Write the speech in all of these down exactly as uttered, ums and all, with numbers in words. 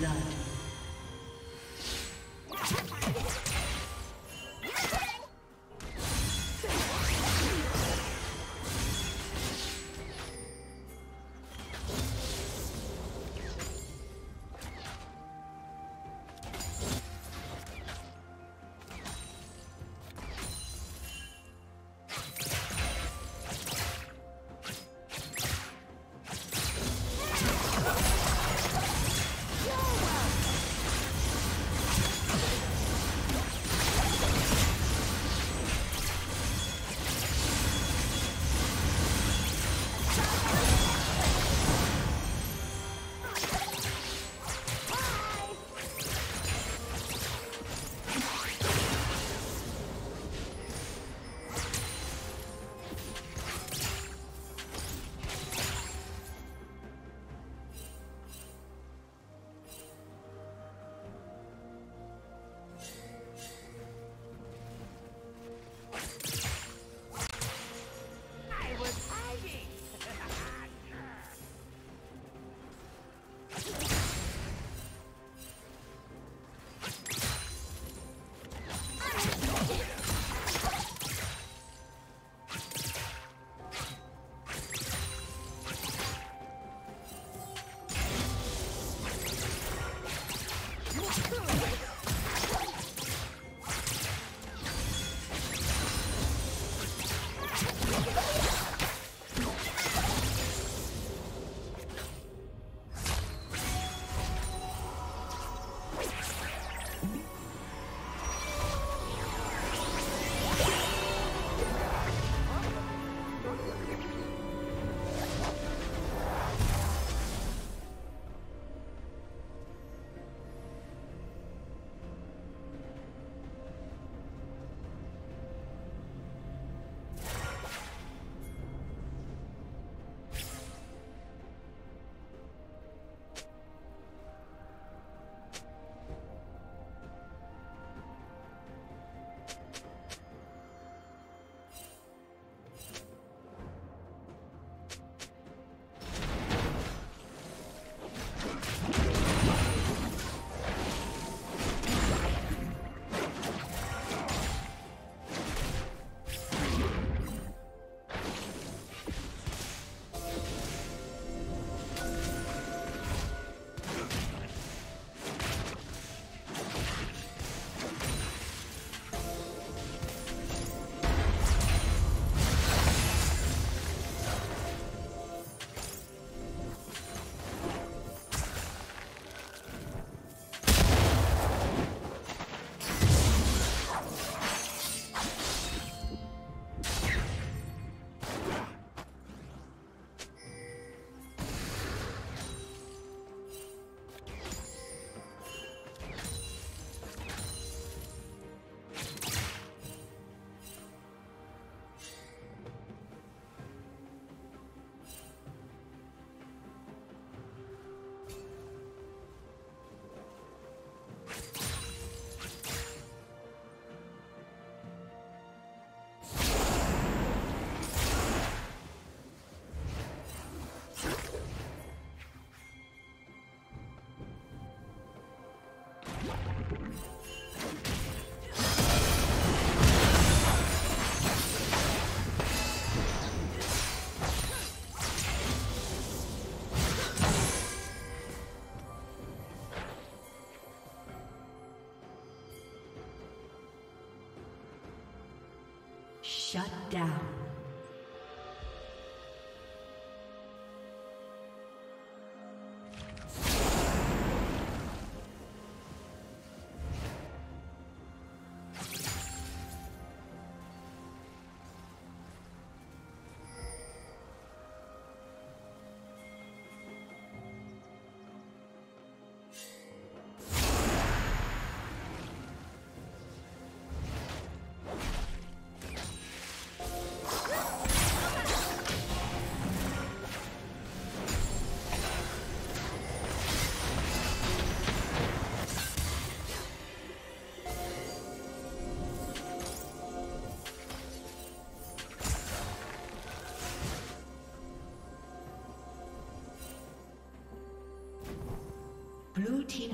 blood. Shut down.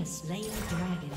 has slain the dragon.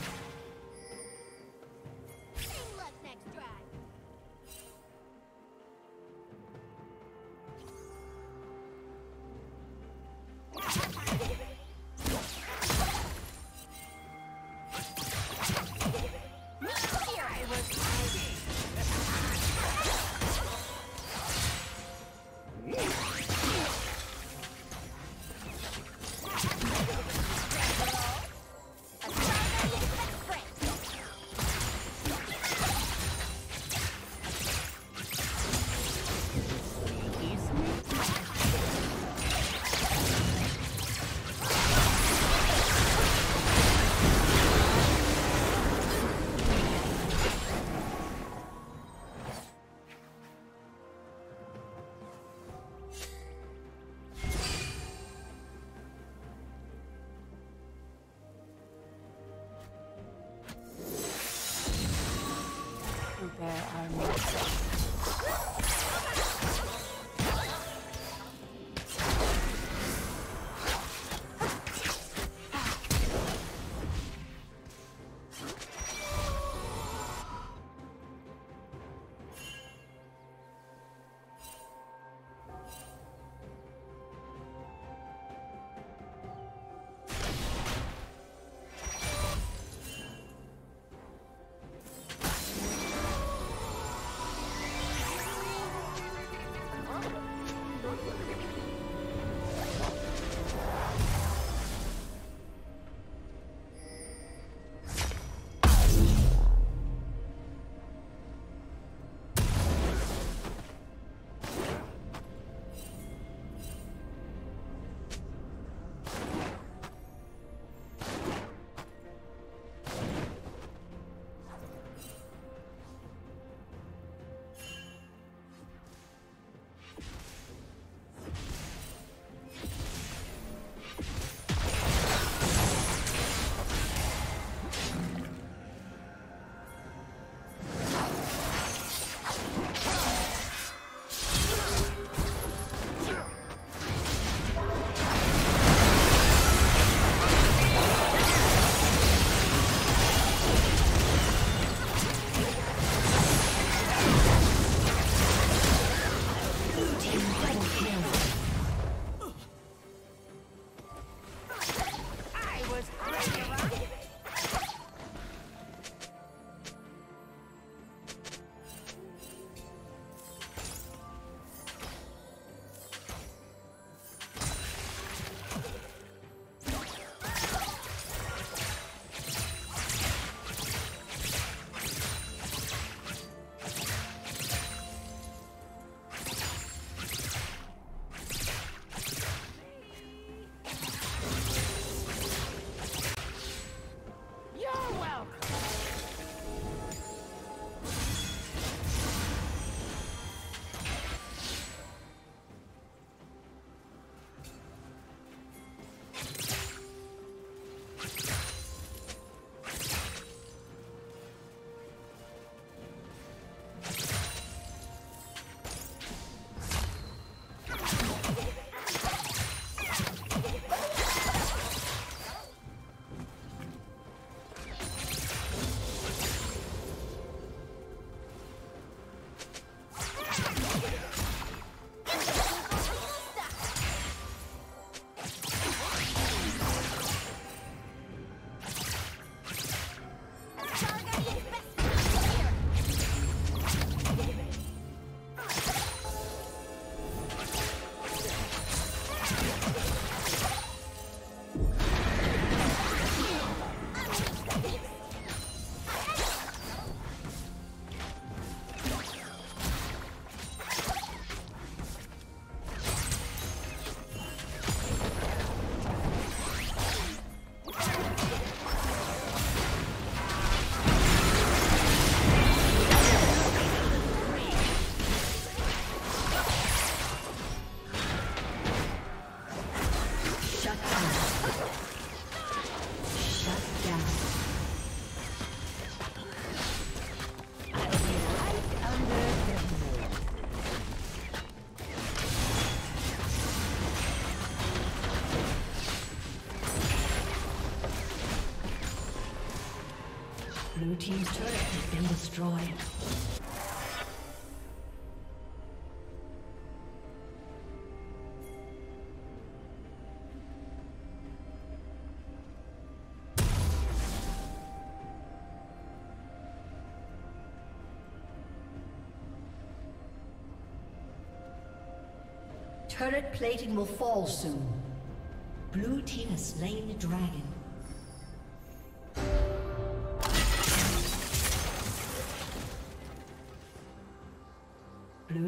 Blue team's turret has been destroyed. Turret plating will fall soon. Blue team has slain the dragon. Blue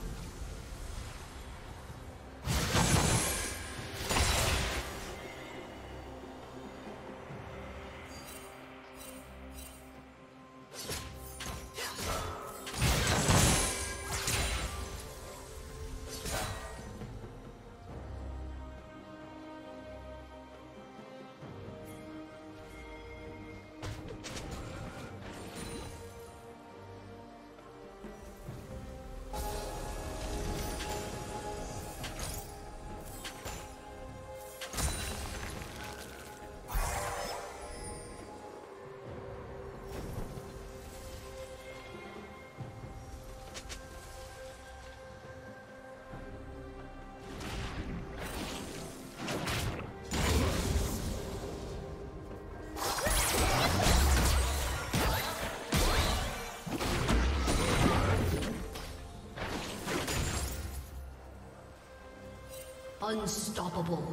Unstoppable.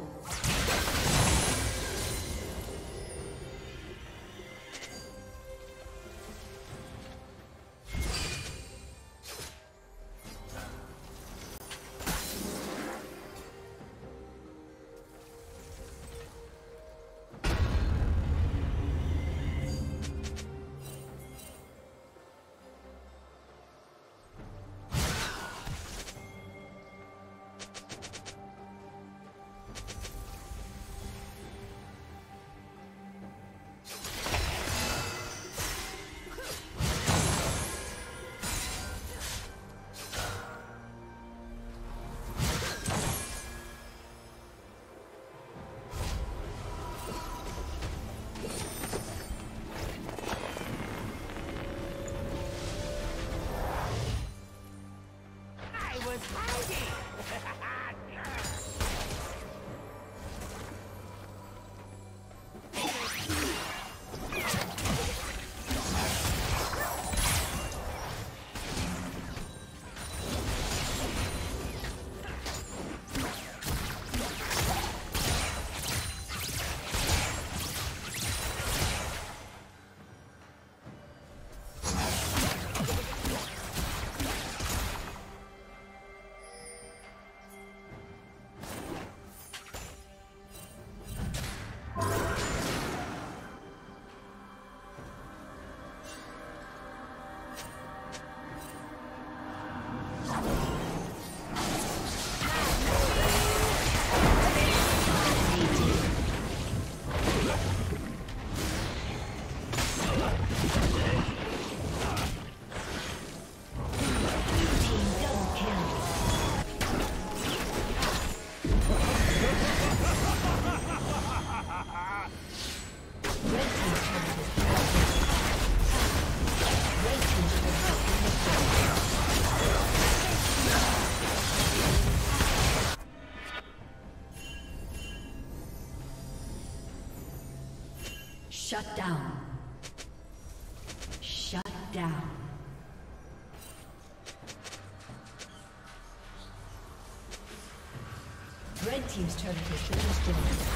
Shut down. Shut down. Red team's turret has been destroyed.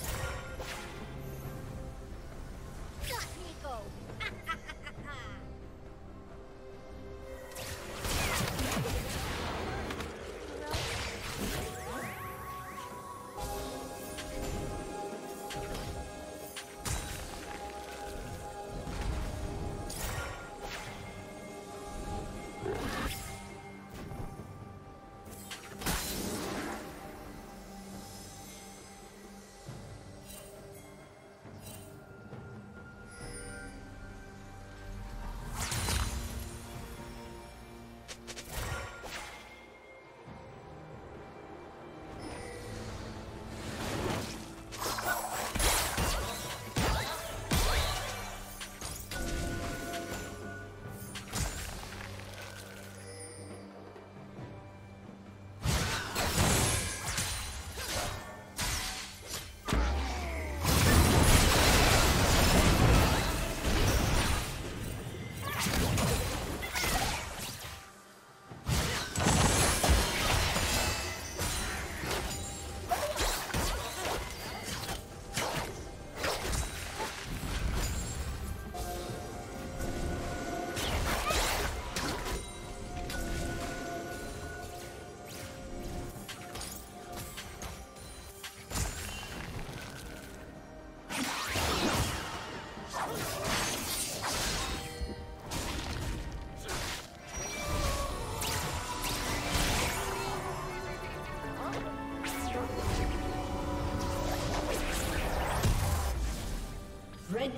Red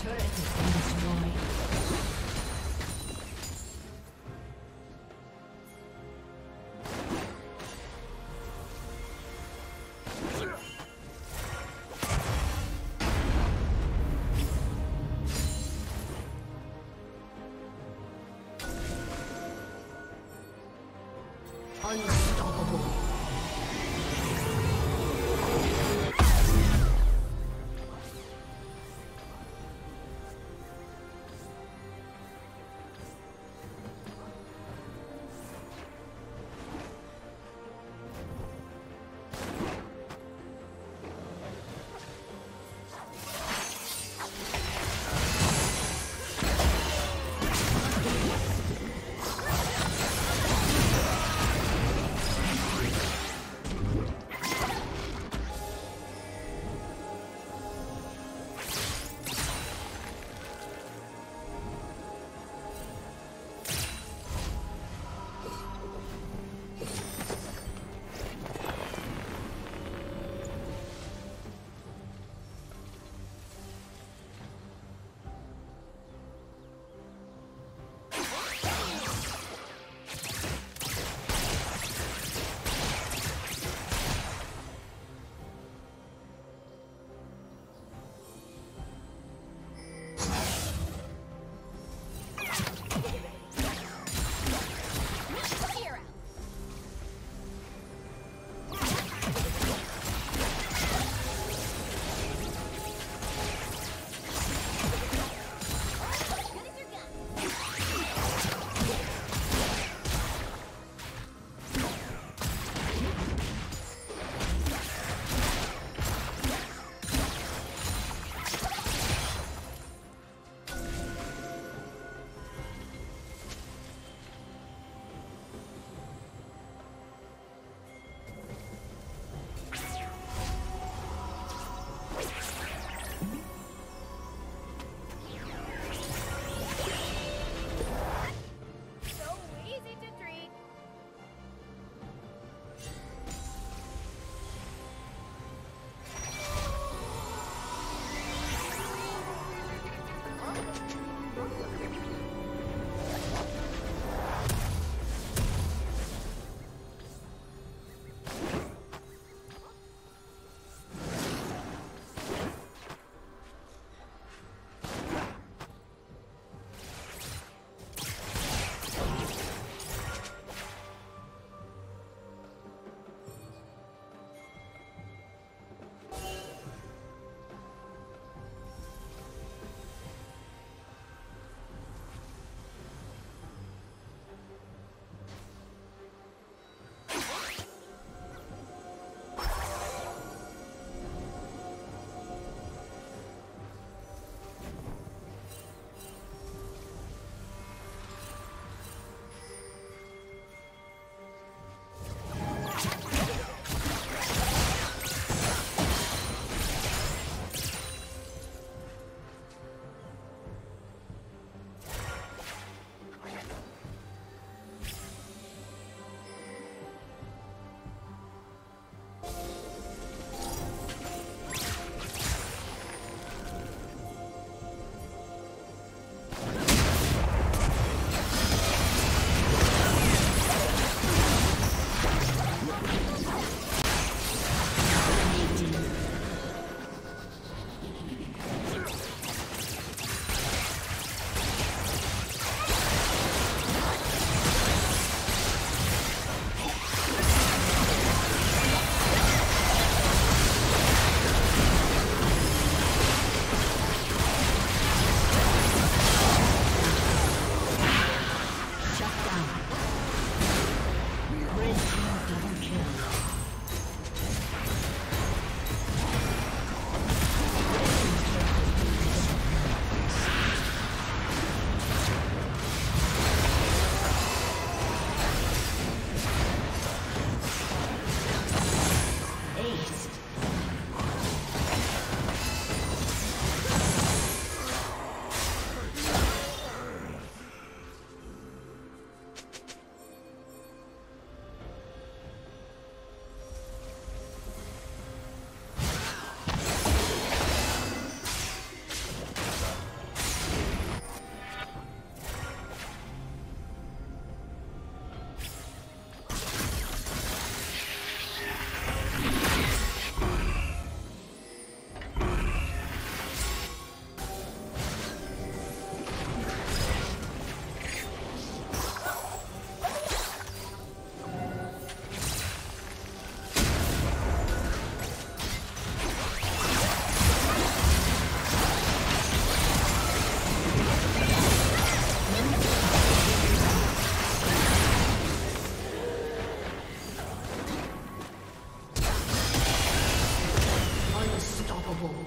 turret has been destroyed. Unstoppable.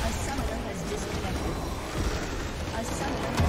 A summoner has disconnected. A summoner